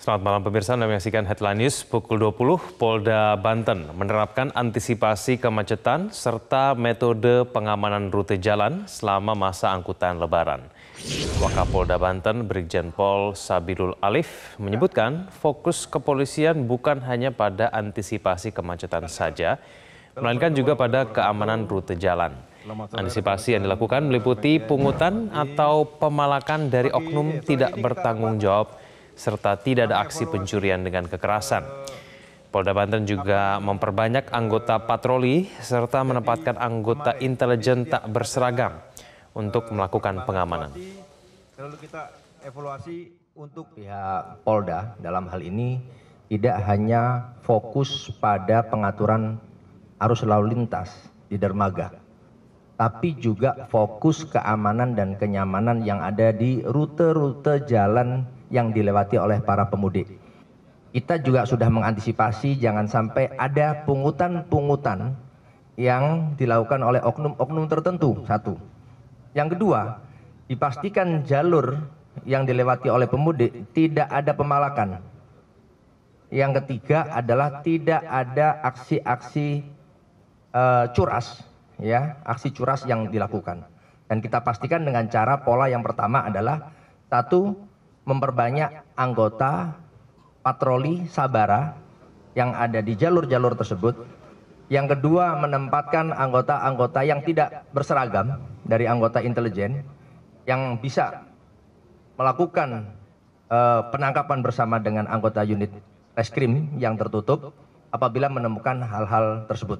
Selamat malam pemirsa, Anda menyaksikan Headline News pukul 20. Polda Banten menerapkan antisipasi kemacetan serta metode pengamanan rute jalan selama masa angkutan lebaran. Wakapolda Banten Brigjen Pol Sabirul Alif menyebutkan fokus kepolisian bukan hanya pada antisipasi kemacetan saja, melainkan juga pada keamanan rute jalan. Antisipasi yang dilakukan meliputi pungutan atau pemalakan dari oknum tidak bertanggung jawab serta tidak ada aksi pencurian dengan kekerasan. Polda Banten juga memperbanyak anggota patroli serta menempatkan anggota intelijen tak berseragam untuk melakukan pengamanan. Selalu kita evaluasi untuk pihak Polda dalam hal ini tidak hanya fokus pada pengaturan arus lalu lintas di dermaga, tapi juga fokus keamanan dan kenyamanan yang ada di rute-rute jalan yang dilewati oleh para pemudik. Kita juga sudah mengantisipasi jangan sampai ada pungutan-pungutan yang dilakukan oleh oknum-oknum tertentu, satu. Yang kedua, dipastikan jalur yang dilewati oleh pemudik tidak ada pemalakan. Yang ketiga adalah tidak ada aksi-aksi curas, ya, aksi curas yang dilakukan. Dan kita pastikan dengan cara pola yang pertama adalah satu, memperbanyak anggota patroli Sabara yang ada di jalur-jalur tersebut. Yang kedua, menempatkan anggota-anggota yang tidak berseragam dari anggota intelijen yang bisa melakukan penangkapan bersama dengan anggota unit reskrim yang tertutup apabila menemukan hal-hal tersebut.